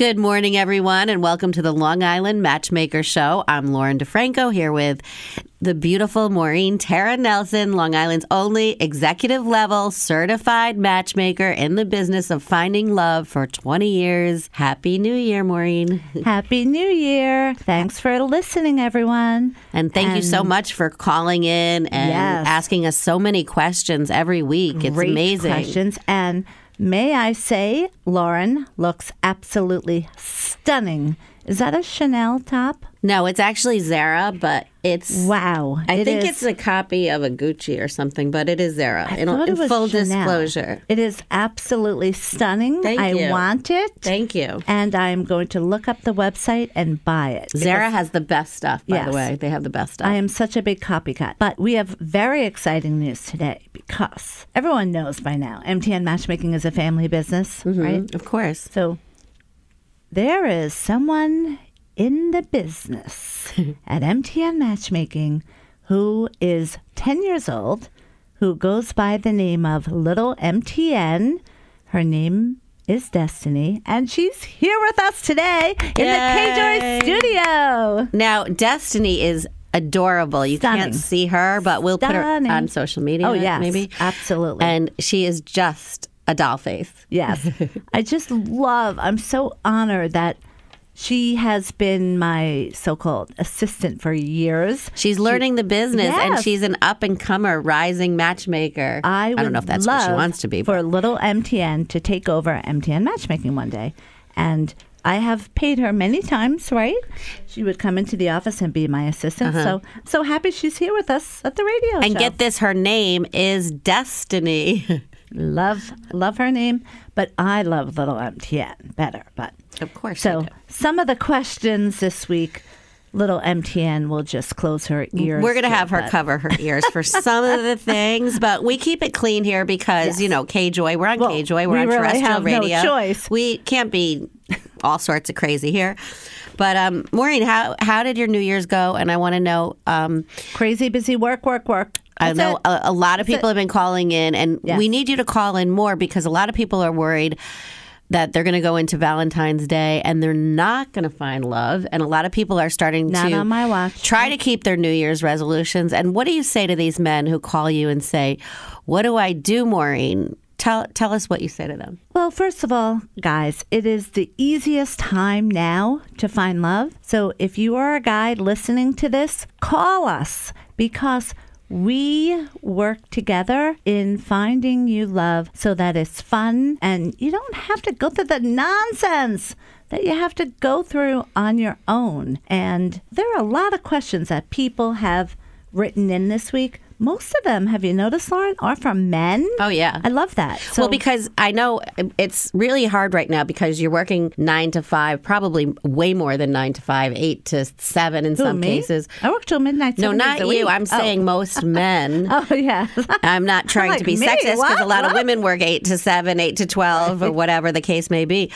Good morning, everyone, and welcome to the Long Island Matchmaker Show. I'm Lauren DeFranco here with the beautiful Maureen Tara Nelson, Long Island's only executive-level certified matchmaker in the business of finding love for 20 years. Happy New Year, Maureen. Happy New Year. Thanks for listening, everyone. And thank you so much for calling in and asking us so many questions every week. It's amazing. Great questions. And may I say, Lauren looks absolutely stunning. Is that a Chanel top? No, it's actually Zara, but it's... Wow. I think it's a copy of a Gucci or something, but it is Zara. In full disclosure. It is absolutely stunning. Thank you. I want it. Thank you. And I'm going to look up the website and buy it. Zara has the best stuff, by the way. They have the best stuff. I am such a big copycat. But we have very exciting news today because everyone knows by now MTN Matchmaking is a family business, right? Of course. So there is someone in the business at MTN Matchmaking who is 10 years old, who goes by the name of Little MTN. Her name is Destiny, and she's here with us today in the KJOY studio. Now, Destiny is adorable. You can't see her, but we'll put her on social media. Oh, yes, maybe. Absolutely. And she is just a doll face. Yes. I just love, I'm so honored that she has been my so-called assistant for years. She's learning the business, and she's an up-and-comer, rising matchmaker. I don't know if that's what she wants to be. For Little MTN to take over MTN Matchmaking one day. And I have paid her many times, right? She would come into the office and be my assistant. So happy she's here with us at the radio show. And get this, her name is Destiny. Love her name, but I love Little MTN better. But of course, so some of the questions this week, Little MTN will just close her ears. We're going to have her cover her ears for some of the things, but we keep it clean here because you know KJOY. We're on KJOY. We're on terrestrial radio. No choice. We can't be all sorts of crazy here. But Maureen, how did your New Year's go? And I want to know. Crazy busy work. I know a lot of people have been calling in, and we need you to call in more because a lot of people are worried that they're going to go into Valentine's Day and they're not going to find love. And a lot of people are starting to try to keep their New Year's resolutions. And what do you say to these men who call you and say, what do I do, Maureen? Tell us what you say to them. Well, first of all, guys, it is the easiest time now to find love. So if you are a guy listening to this, call us because we work together in finding you love so that it's fun and you don't have to go through the nonsense that you have to go through on your own. And there are a lot of questions that people have written in this week. Most of them, have you noticed, Lauren, are from men? Oh, yeah. I love that. So, well, because I know it's really hard right now because you're working 9 to 5, probably way more than 9 to 5, 8 to 7 in some cases. I work till midnight. No, not you. I'm saying most men. Oh, yeah. I'm not trying to be sexist because a lot of women work 8 to 7, 8 to 12, or whatever the case may be.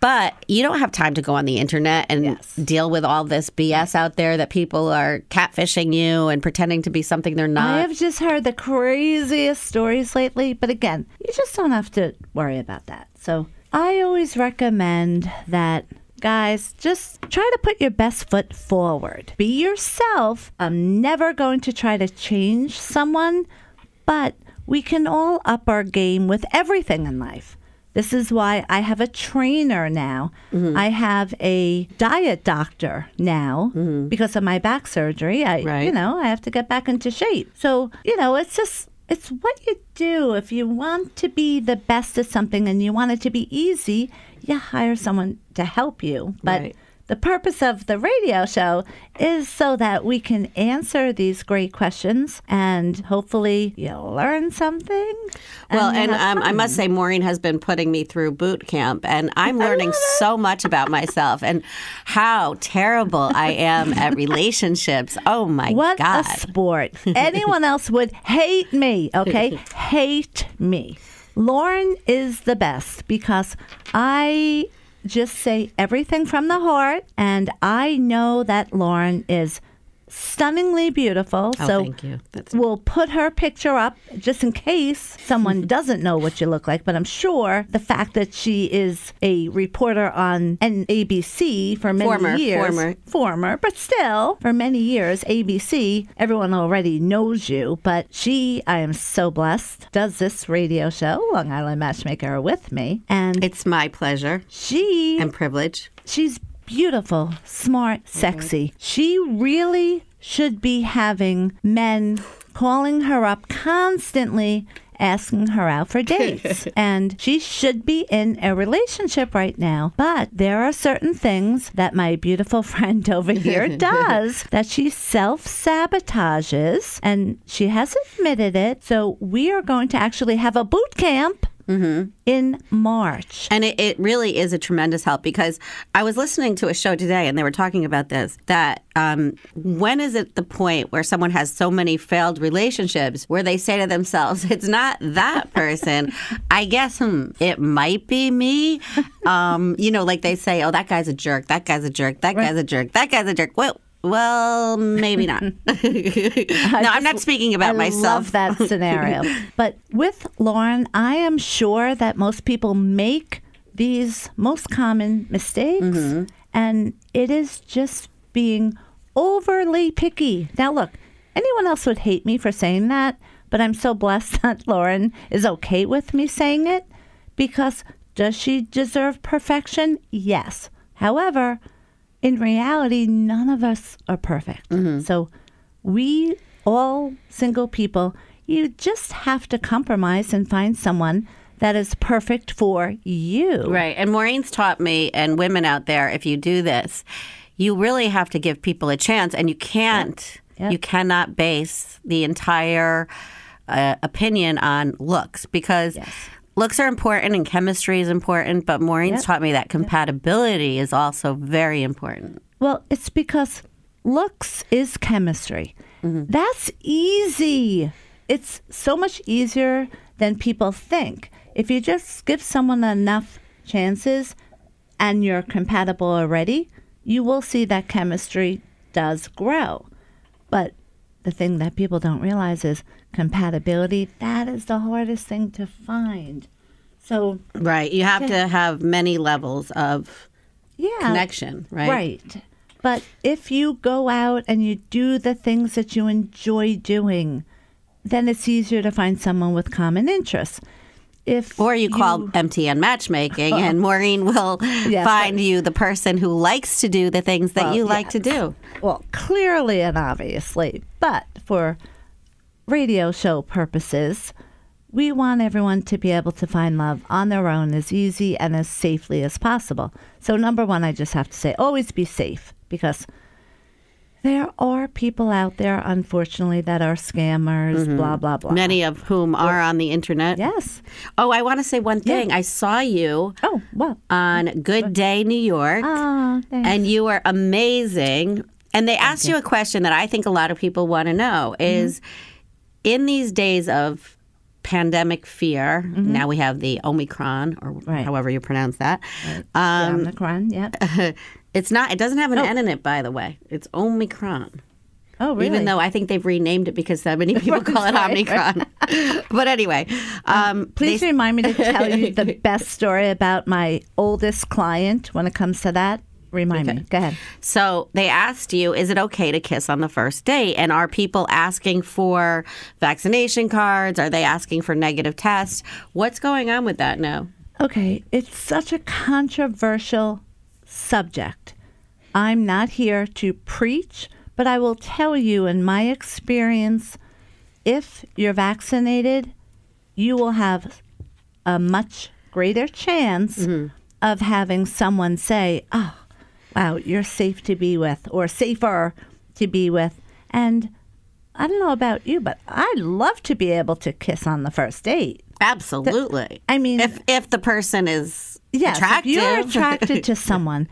But you don't have time to go on the internet and deal with all this BS out there that people are catfishing you and pretending to be something they're not. I have just heard the craziest stories lately. But again, you just don't have to worry about that. So I always recommend that guys just try to put your best foot forward. Be yourself. I'm never going to try to change someone, but we can all up our game with everything in life. This is why I have a trainer now. I have a diet doctor now because of my back surgery. I have to get back into shape. So, you know, it's what you do. If you want to be the best at something and you want it to be easy, you hire someone to help you. But the purpose of the radio show is so that we can answer these great questions and hopefully you'll learn something. Well, and I must say Maureen has been putting me through boot camp and I'm learning so much about myself and how terrible I am at relationships. Oh, my God. What a sport. Anyone else would hate me, okay? Hate me. Lauren is the best because I just say everything from the heart, and I know that Lauren is stunningly beautiful. Oh, so thank you. We'll put her picture up just in case someone doesn't know what you look like. But I'm sure the fact that she is a reporter on an ABC for many years. Former, but still for many years, ABC, everyone already knows you. But she, I am so blessed, does this radio show, Long Island Matchmaker, with me. And it's my pleasure. She... and privilege. She's beautiful, smart, sexy. Mm-hmm. She really should be having men calling her up constantly, asking her out for dates. And she should be in a relationship right now. But there are certain things that my beautiful friend over here does that she self-sabotages, and she has admitted it. So we are going to actually have a boot camp. Mm-hmm. In March. And it really is a tremendous help, because I was listening to a show today and they were talking about this, that when is it the point where someone has so many failed relationships where they say to themselves, it's not that person. I guess it might be me. You know, like they say, oh, that guy's a jerk. That guy's a jerk. That guy's a jerk. That guy's a jerk. What? Well, maybe not. I'm not speaking about myself. I love that scenario. But with Lauren, I am sure that most people make these most common mistakes. Mm-hmm. And it is just being overly picky. Now, look, anyone else would hate me for saying that, but I'm so blessed that Lauren is okay with me saying it, because does she deserve perfection? Yes. However, in reality, none of us are perfect. Mm-hmm. So we, all single people, you just have to compromise and find someone that is perfect for you. Right. And Maureen's taught me, and women out there, if you do this, you really have to give people a chance. And you can't, you cannot base the entire opinion on looks, because... yes. Looks are important and chemistry is important, but Maureen's taught me that compatibility is also very important. Well, it's because looks is chemistry. Mm-hmm. That's easy. It's so much easier than people think. If you just give someone enough chances and you're compatible already, you will see that chemistry does grow. But the thing that people don't realize is compatibility, that is the hardest thing to find. So right, you have to have many levels of connection, right? Right. But if you go out and you do the things that you enjoy doing, then it's easier to find someone with common interests. Or you call MTN Matchmaking and Maureen will find you the person who likes to do the things that you like to do. Well, clearly and obviously, but for radio show purposes, we want everyone to be able to find love on their own as easy and as safely as possible. So number one, I just have to say, always be safe, because there are people out there, unfortunately, that are scammers, blah, blah, blah. Many of whom are on the internet. Yes. Oh, I want to say one thing. I saw you on Good Day New York, and you were amazing. And they asked you a question that I think a lot of people want to know is, in these days of pandemic fear, now we have the Omicron, or however you pronounce that. Omicron, it's not. It doesn't have an N in it, by the way. It's Omicron. Oh, really? Even though I think they've renamed it because so many people call it Omicron. But anyway. Please remind me to tell you the best story about my oldest client when it comes to that. Remind me. Go ahead. So they asked you, is it okay to kiss on the first date? And are people asking for vaccination cards? Are they asking for negative tests? What's going on with that now? Okay. It's such a controversial subject. I'm not here to preach, but I will tell you in my experience, if you're vaccinated, you will have a much greater chance of having someone say, oh, wow, you're safe to be with, or safer to be with. And I don't know about you, but I'd love to be able to kiss on the first date. Absolutely. I mean, if the person is attractive. If you're attracted to someone,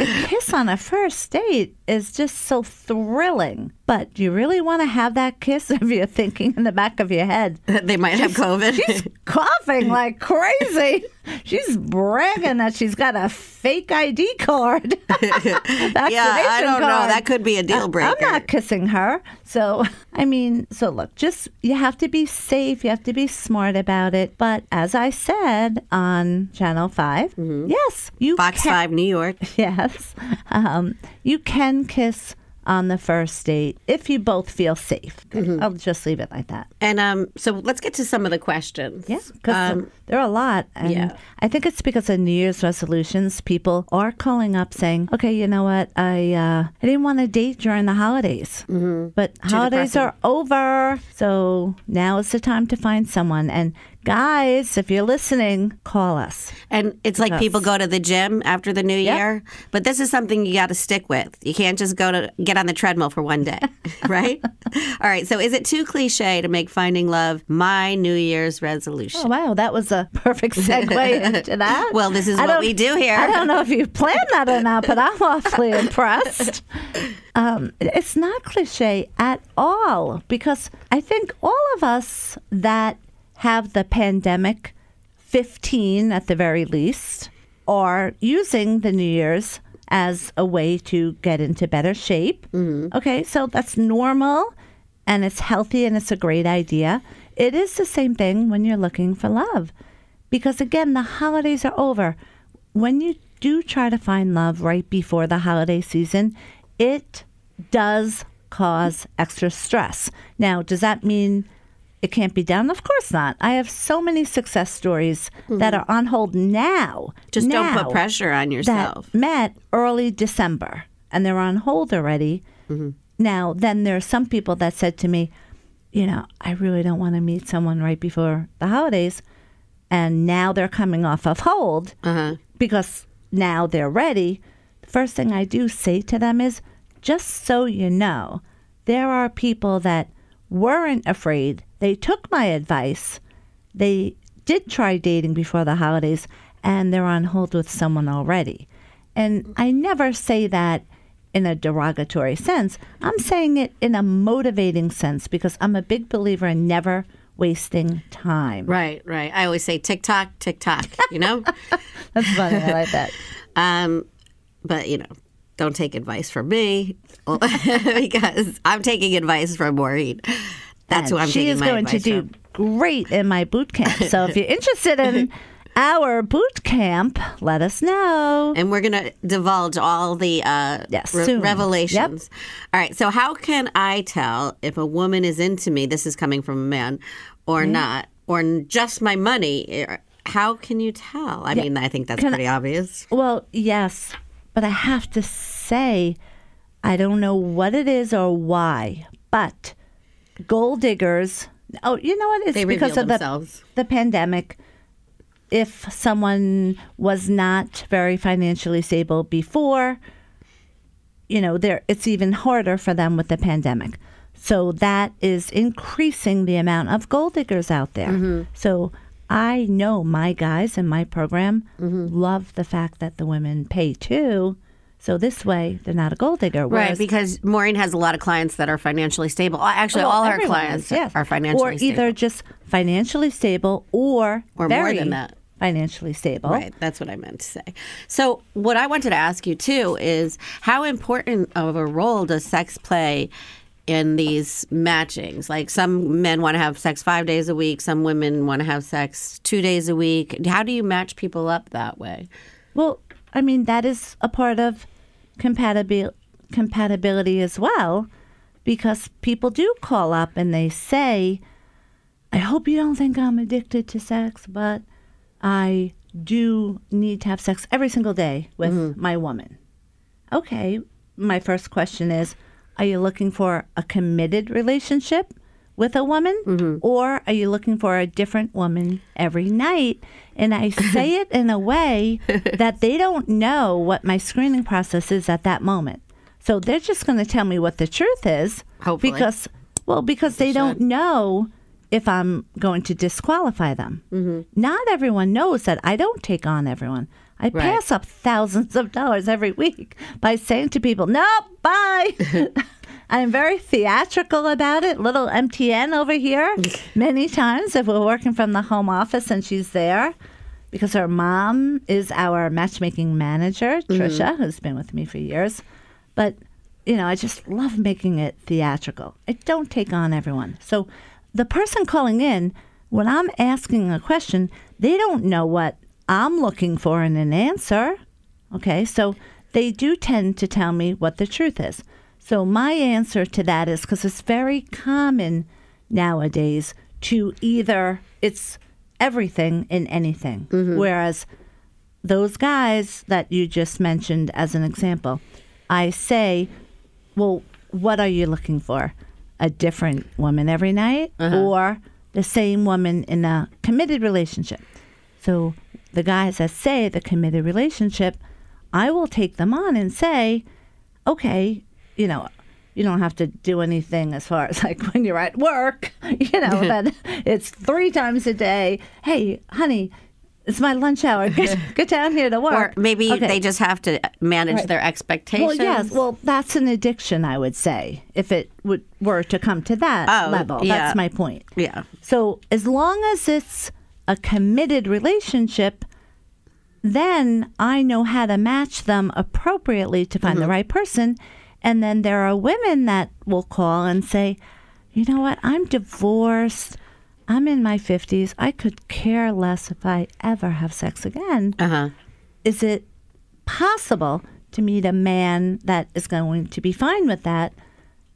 a kiss on a first date is just so thrilling. But do you really want to have that kiss if you're thinking in the back of your head they might have COVID? She's coughing like crazy. She's bragging that she's got a fake ID card. I don't know. That could be a deal breaker. I'm not kissing her. So, I mean, look, just you have to be safe. You have to be smart about it. But as I said on Channel 5, yes, you can. Fox 5 New York. Yes. You can kiss on the first date if you both feel safe. I'll just leave it like that. And so let's get to some of the questions. Yeah, because there are a lot. And I think it's because of New Year's resolutions, people are calling up saying, okay, you know what? I didn't want to date during the holidays, but holidays are over. So now is the time to find someone. And guys, if you're listening, call us. And it's like people go to the gym after the new year, but this is something you got to stick with. You can't just go to get on the treadmill for one day, right? All right. So is it too cliche to make finding love my New Year's resolution? Oh, wow. That was a perfect segue into that. Well, this is what we do here. I don't know if you planned that or not, but I'm awfully impressed. It's not cliche at all, because I think all of us that have the pandemic 15 at the very least, or using the New Year's as a way to get into better shape. Okay, so that's normal, and it's healthy, and it's a great idea. It is the same thing when you're looking for love. Because again, the holidays are over. When you do try to find love right before the holiday season, it does cause extra stress. Now, does that mean it can't be done? Of course not. I have so many success stories that are on hold now. Just don't put pressure on yourself. That met early December, and they're on hold already. Now, then there are some people that said to me, you know, I really don't want to meet someone right before the holidays. And now they're coming off of hold because now they're ready. The first thing I do say to them is, just so you know, there are people that weren't afraid. They took my advice. They did try dating before the holidays, and they're on hold with someone already. And I never say that in a derogatory sense. I'm saying it in a motivating sense, because I'm a big believer in never wasting time. Right, right. I always say tick-tock, tick-tock, you know? That's funny. I like that. But, you know, don't take advice from me, because I'm taking advice from Maureen. That's what I'm taking my advice from. She is going to do great in my boot camp. So if you're interested in our boot camp, let us know. And we're going to divulge all the revelations. All right. So how can I tell if a woman is into me, this is coming from a man, or not, or just my money? How can you tell? I mean, I think that's pretty obvious. Well, yes. But I have to say, I don't know what it is or why, but gold diggers, oh, you know what? It's they because of the pandemic. If someone was not very financially stable before, you know, it's even harder for them with the pandemic. So that is increasing the amount of gold diggers out there. So I know my guys in my program love the fact that the women pay too. So this way, they're not a gold digger. Right, because Maureen has a lot of clients that are financially stable. Actually, all her clients are financially stable. Or either just financially stable or more than that. Financially stable. Right, that's what I meant to say. So what I wanted to ask you, too, is how important of a role does sex play in these matchings? Like, some men want to have sex 5 days a week. Some women want to have sex 2 days a week. How do you match people up that way? Well, I mean, that is a part of compatibility as well, because people do call up and they say, I hope you don't think I'm addicted to sex, but I do need to have sex every single day with my woman. Okay, my first question is, are you looking for a committed relationship with a woman, or are you looking for a different woman every night? And I say it in a way that they don't know what my screening process is at that moment. So they're just going to tell me what the truth is. Hopefully. Because they don't know if I'm going to disqualify them. Not everyone knows that I don't take on everyone. I pass up thousands of dollars every week by saying to people, nope, bye. I'm very theatrical about it. Little MTN over here. Many times if we're working from the home office and she's there, because her mom is our matchmaking manager, Trisha, who's been with me for years. But, you know, I just love making it theatrical. I don't take on everyone. So the person calling in, when I'm asking a question, they don't know what I'm looking for in an answer. Okay, so they do tend to tell me what the truth is. So my answer to that is, because it's very common nowadays to either, it's everything and anything. Whereas those guys that you just mentioned as an example, I say, well, what are you looking for? A different woman every night or the same woman in a committed relationship? So the guys that say the committed relationship, I will take them on and say, okay, you know, you don't have to do anything as far as like when you're at work, you know, that it's 3 times a day. Hey, honey, it's my lunch hour. Get down here to work. Or maybe they just have to manage their expectations. Well, yes. Well, that's an addiction, I would say, if it were to come to that level. Yeah. That's my point. Yeah. So as long as it's a committed relationship, then I know how to match them appropriately to find the right person. And then there are women that will call and say, you know what, I'm divorced. I'm in my 50s. I could care less if I ever have sex again. Is it possible to meet a man that is going to be fine with that?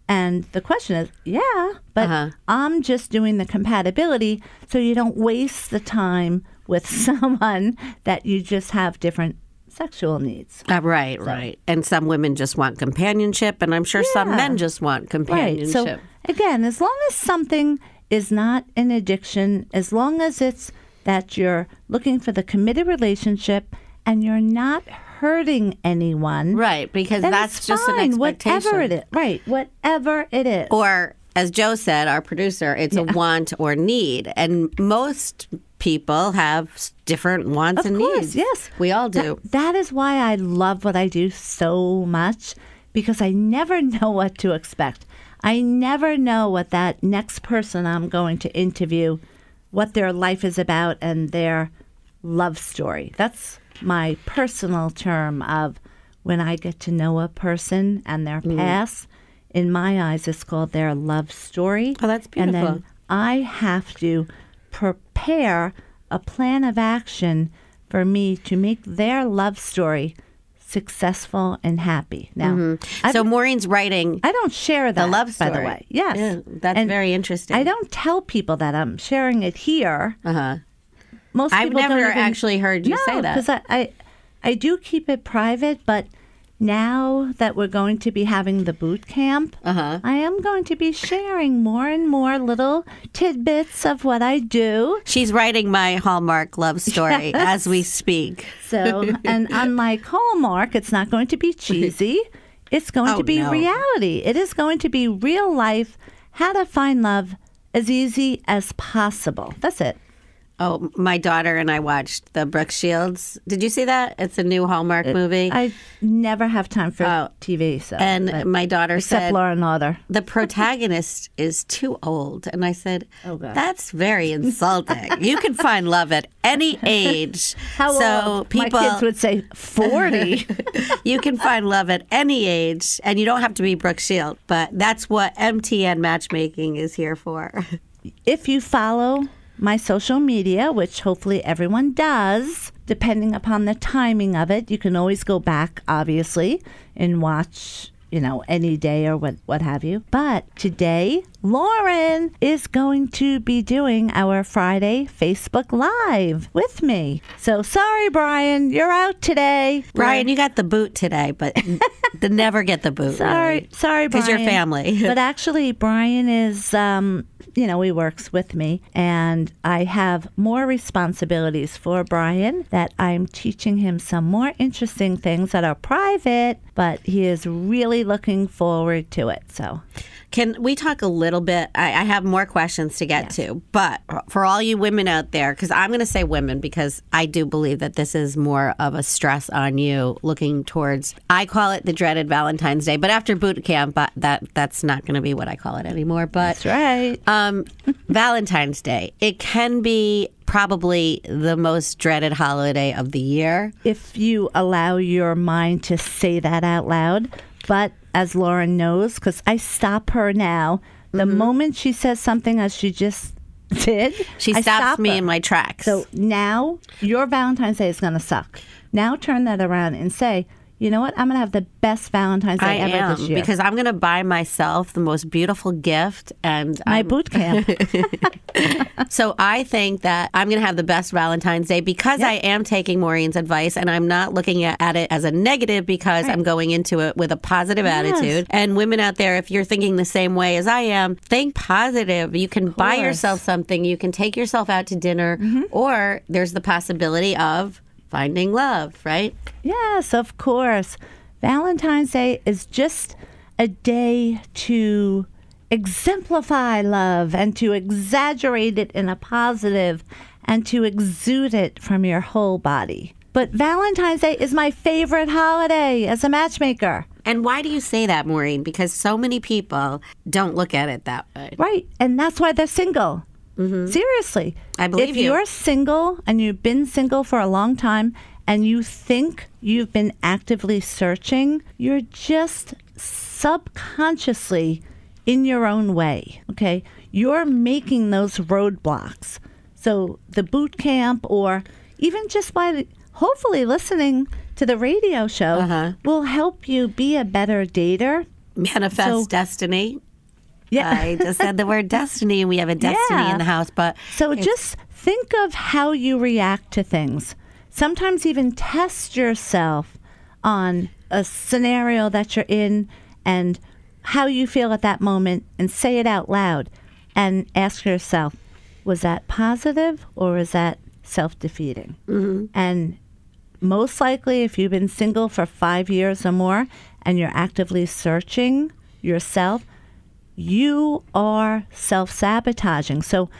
And the question is, yeah, but I'm just doing the compatibility so you don't waste the time with someone that you just have different sexual needs. Right. And some women just want companionship, and I'm sure some men just want companionship. Right. So again, as long as something is not an addiction, as long as it's that you're looking for the committed relationship and you're not hurting anyone. Right, because that's just fine, an expectation. Whatever it is. Right, whatever it is. Or, as Joe said, our producer, it's a want or need. And most people have different wants and needs. Of course, yes. We all do. That is why I love what I do so much, because I never know what to expect. I never know what that next person I'm going to interview, what their life is about and their love story. That's my personal term of when I get to know a person and their past. In my eyes, it's called their love story. Oh, that's beautiful. And then I have to prepare a plan of action for me to make their love story successful and happy. Now, so Maureen's writing. I don't share that, the love story, by the way. Yes, yeah, that's very interesting. I don't tell people that I'm sharing it here. Most people I've never don't even actually heard you say that, because I do keep it private, but now that we're going to be having the boot camp, I am going to be sharing more and more little tidbits of what I do. She's writing my Hallmark love story as we speak. So, and unlike Hallmark, it's not going to be cheesy. It's going to be reality. It is going to be real life, how to find love as easy as possible. That's it. Oh, my daughter and I watched the Brooke Shields. Did you see that? It's a new Hallmark movie. I never have time for TV. So, and my daughter said, Lauren the protagonist is too old. And I said, that's very insulting. You can find love at any age. How old? People, my kids would say 40. You can find love at any age, and you don't have to be Brooke Shields. But that's what MTN Matchmaking is here for. If you follow my social media, which hopefully everyone does, depending upon the timing of it. You can always go back, obviously, and watch, you know, any day or what have you. But today, Lauren is going to be doing our Friday Facebook Live with me. So sorry, Brian, you're out today. Brian, you got the boot today, but never get the boot. Sorry, really. Sorry, Brian. Because you're family. But actually, Brian is you know, he works with me. And I have more responsibilities for Brian, that I'm teaching him some more interesting things that are private, but he is really looking forward to it. So can we talk a little bit? I have more questions to get to, but for all you women out there, because I'm going to say women because I do believe that this is more of a stress on you looking towards, I call it the dreaded Valentine's Day, but after boot camp, that's not going to be what I call it anymore. But that's right. Valentine's Day, it can be probably the most dreaded holiday of the year, if you allow your mind to say that out loud. But as Lauren knows, because I stop her now, the moment she says something, as she just did, I stop her in my tracks. So now your Valentine's Day is going to suck. Now turn that around and say, you know what? I'm going to have the best Valentine's Day ever this year. Because I'm going to buy myself the most beautiful gift. And my boot camp. So I think that I'm going to have the best Valentine's Day because I am taking Maureen's advice, and I'm not looking at it as a negative because I'm going into it with a positive attitude. And women out there, if you're thinking the same way as I am, think positive. You can buy yourself something. You can take yourself out to dinner. Or there's the possibility of finding love, right? Yes, of course. Valentine's Day is just a day to exemplify love and to exaggerate it in a positive and to exude it from your whole body. But Valentine's Day is my favorite holiday as a matchmaker. And why do you say that, Maureen? Because so many people don't look at it that way. Right. And that's why they're single. Seriously. I believe if you're single and you've been single for a long time and you think you've been actively searching, you're just subconsciously in your own way, okay? You're making those roadblocks. So the boot camp, or even just by hopefully listening to the radio show, will help you be a better dater. Manifest destiny. Yeah. I just said the word destiny, and we have a destiny in the house. But so just think of how you react to things. Sometimes even test yourself on a scenario that you're in and how you feel at that moment, and say it out loud and ask yourself, was that positive or is that self-defeating? And most likely, if you've been single for 5 years or more and you're actively searching yourself, you are self-sabotaging. So,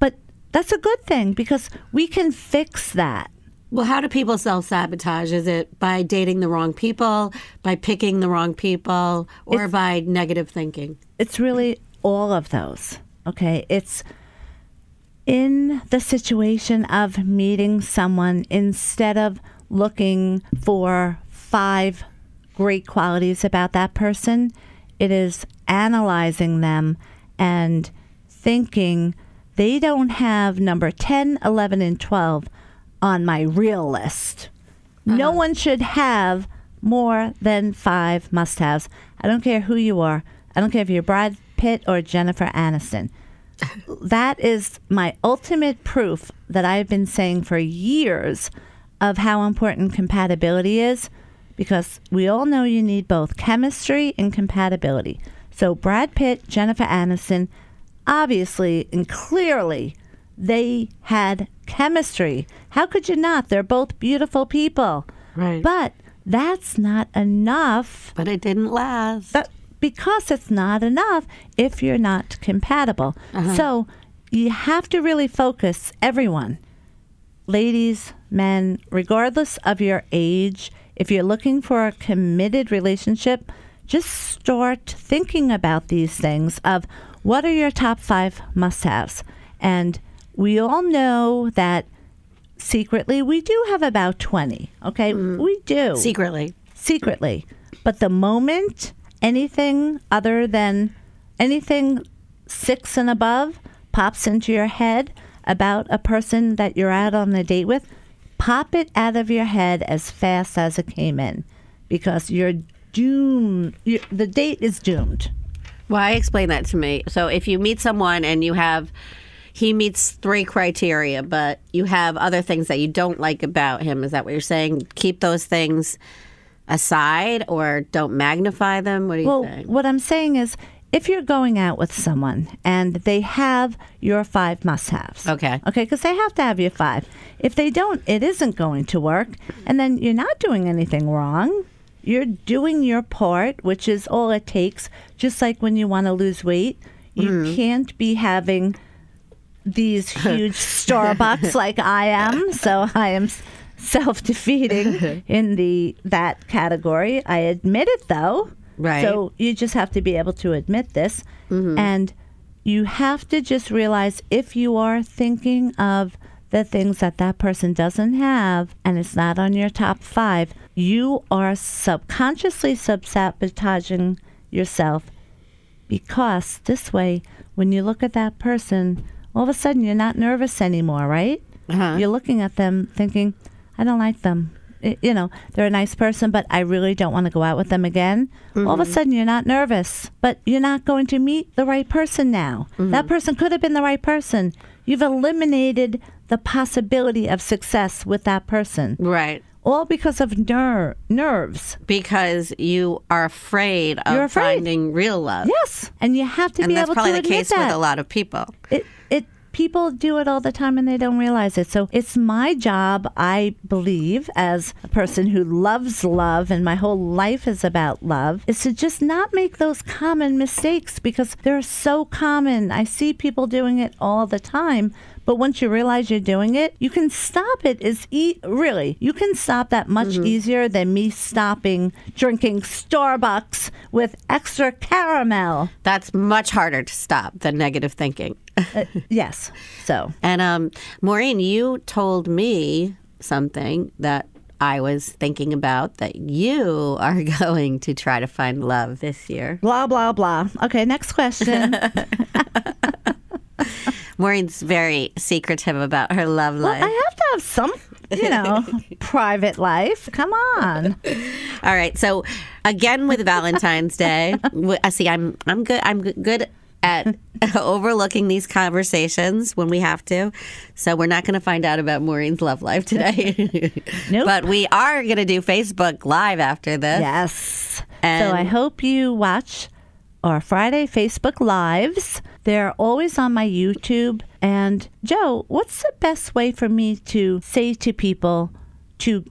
but that's a good thing because we can fix that. Well, how do people self-sabotage? Is it by dating the wrong people, by picking the wrong people, or by negative thinking? It's really all of those, okay? It's in the situation of meeting someone, instead of looking for 5 great qualities about that person, it is analyzing them and thinking they don't have number 10, 11, and 12 on my real list. No one should have more than 5 must-haves. I don't care who you are. I don't care if you're Brad Pitt or Jennifer Aniston. That is my ultimate proof that I've been saying for years of how important compatibility is, because we all know you need both chemistry and compatibility. So Brad Pitt, Jennifer Aniston, obviously and clearly, they had chemistry. How could you not? They're both beautiful people. Right. But that's not enough. But it didn't last. Because it's not enough if you're not compatible. So you have to really focus, everyone, ladies, men, regardless of your age, if you're looking for a committed relationship, just start thinking about these things of what are your top 5 must-haves. And we all know that secretly we do have about 20, okay? We do. Secretly. Secretly. But the moment anything other than anything 6 and above pops into your head about a person that you're out on a date with, pop it out of your head as fast as it came in, because you're doomed. The date is doomed. Well, I explain that to me. So if you meet someone and you have, he meets 3 criteria, but you have other things that you don't like about him, is that what you're saying? Keep those things aside or don't magnify them? What are you saying? Well, what I'm saying is if you're going out with someone and they have your 5 must-haves. Okay. Okay, because they have to have your 5. If they don't, it isn't going to work. And then you're not doing anything wrong. You're doing your part, which is all it takes. Just like when you want to lose weight, you can't be having these huge Starbucks like I am. So I am self-defeating in that category. I admit it, though. Right. So you just have to be able to admit this. Mm-hmm. And you have to just realize if you are thinking of the things that that person doesn't have and it's not on your top 5, you are subconsciously sabotaging yourself, because this way, when you look at that person, all of a sudden you're not nervous anymore, right? Uh-huh. You're looking at them thinking, I don't like them. You know, they're a nice person, but I really don't want to go out with them again. Mm-hmm. All of a sudden, you're not nervous, but you're not going to meet the right person now. Mm-hmm. That person could have been the right person. You've eliminated the possibility of success with that person. Right. All because of nerves. Because you are afraid of finding real love. Yes. And you have to be able to admit that. And that's probably the case with a lot of people. People do it all the time and they don't realize it. So it's my job, I believe, as a person who loves love, and my whole life is about love, is to just not make those common mistakes, because they're so common. I see people doing it all the time. But once you realize you're doing it, you can stop it. Really, you can stop that much easier than me stopping drinking Starbucks with extra caramel. That's much harder to stop than negative thinking. Yes. So. And Maureen, you told me something that I was thinking about, that you are going to try to find love this year. Blah, blah, blah. Okay, next question. Maureen's very secretive about her love life. Well, I have to have some, private life. Come on. All right. So, again with Valentine's Day, see, I'm good. I'm good at overlooking these conversations when we have to. So we're not going to find out about Maureen's love life today. Nope. But we are going to do Facebook Live after this. Yes. And so I hope you watch our Friday Facebook Lives. They're always on my YouTube. And Joe, what's the best way for me to say to people to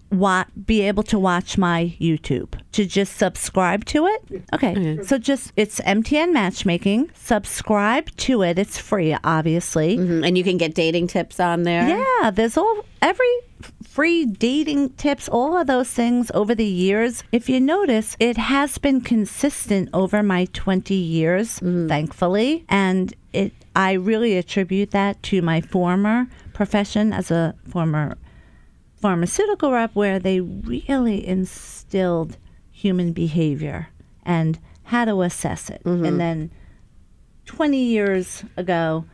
be able to watch my YouTube, to just subscribe to it? Okay, so just, it's MTN Matchmaking. Subscribe to it. It's free, obviously. Mm-hmm. And you can get dating tips on there. Yeah, there's every free dating tips, all of those things over the years. If you notice, it has been consistent over my 20 years, thankfully. And I really attribute that to my former profession as a former pharmaceutical rep, where they really instilled human behavior and how to assess it. Mm-hmm. And then 20 years ago,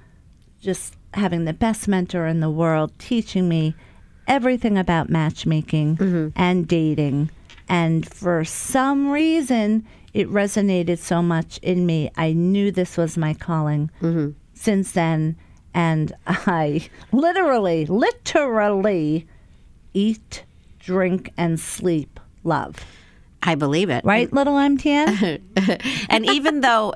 just having the best mentor in the world teaching me everything about matchmaking and dating. And for some reason, it resonated so much in me. I knew this was my calling since then. And I literally eat, drink, and sleep love. I believe it. Right, Little MTN? And even though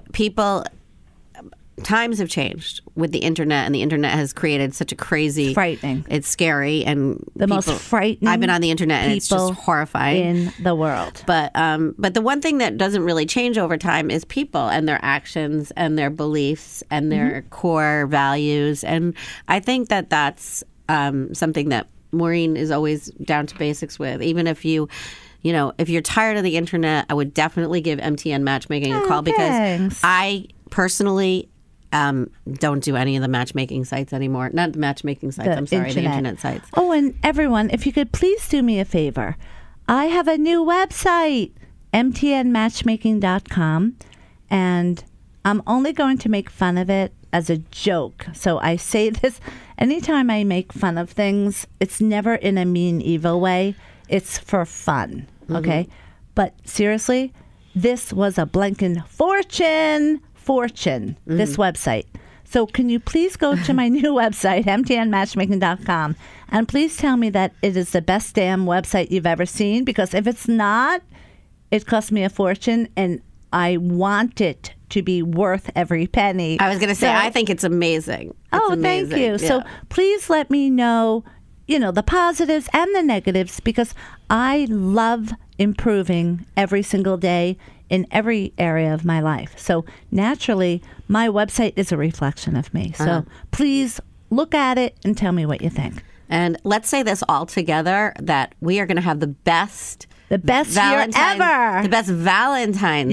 times have changed with the internet, and the internet has created such a crazy... Frightening. It's scary, and the most frightening... I've been on the internet, and it's just horrifying. In the world. But the one thing that doesn't really change over time is people, and their actions, and their beliefs, and their core values. And I think that that's something that Maureen is always down to basics with. Even if if you're tired of the internet, I would definitely give MTN Matchmaking a call, because I personally don't do any of the matchmaking sites anymore. Not the matchmaking sites, the internet sites. Oh, and everyone, if you could please do me a favor. I have a new website, mtnmatchmaking.com, and I'm only going to make fun of it as a joke. So I say this anytime I make fun of things, it's never in a mean, evil way. It's for fun. Okay? But seriously, this was a blanking fortune, this website. So can you please go to my new website, mtnmatchmaking.com, and please tell me that it is the best damn website you've ever seen, because if it's not, it cost me a fortune, and I want it to be worth every penny. I was going to say, so, I think it's amazing. It's amazing. Thank you. Yeah. So please let me know, you know, the positives and the negatives, because I love improving every single day in every area of my life. So naturally, my website is a reflection of me. So please look at it and tell me what you think. And let's say this all together, that we are going to have the best Valentine's year ever. The best Valentine's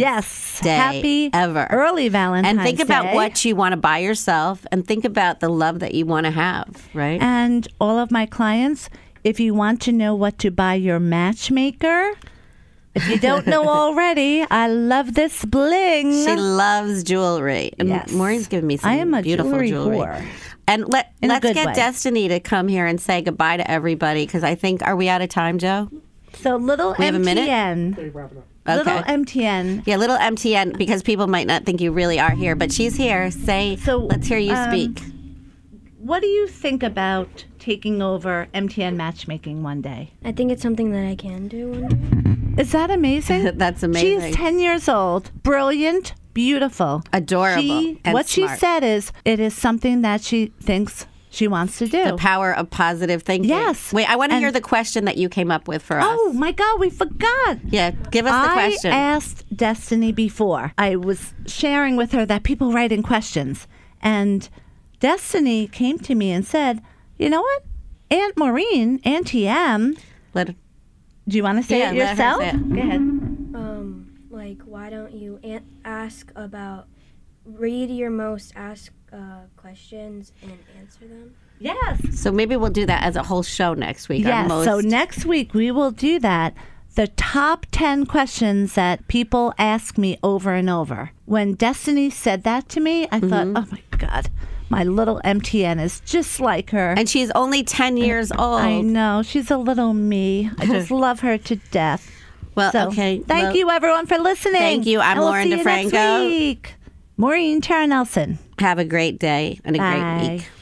Day happy ever. Early Valentine's Day. And think about what you want to buy yourself, and think about the love that you want to have, right? And all of my clients, if you want to know what to buy your matchmaker, if you don't know already, I love this bling. She loves jewelry. Yes. Maureen's giving me some beautiful jewelry. Whore. And let's get Destiny to come here and say goodbye to everybody, because I think, are we out of time, Joe? So Little MTN. Okay. Little MTN. Yeah, Little MTN, because people might not think you really are here, but she's here. Let's hear you speak. What do you think about taking over MTN Matchmaking one day? I think it's something that I can do one day. Is that amazing? That's amazing. She's 10 years old. Brilliant, beautiful, adorable, and what smart. She said is, it is something that she thinks she wants to do. The power of positive thinking. Yes. Wait, I want to hear the question that you came up with for us. Oh, my God, we forgot. Yeah, give us the question. I asked Destiny before. I was sharing with her that people write in questions. And Destiny came to me and said, you know what? Aunt Maureen, Auntie M. Do you want to say it yourself? Say it. Go ahead. Why don't you ask about, read your most asked questions and answer them? Yes. So maybe we'll do that as a whole show next week. Yes. So next week we will do that. The top 10 questions that people ask me over and over. When Destiny said that to me, I thought, oh my God. My little MTN is just like her. And she's only 10 years old. I know. She's a little me. I just love her to death. Well, okay. Thank you, everyone, for listening. Thank you. I'm Lauren DeFranco. Next week. Maureen Tara Nelson. Have a great day and a great week.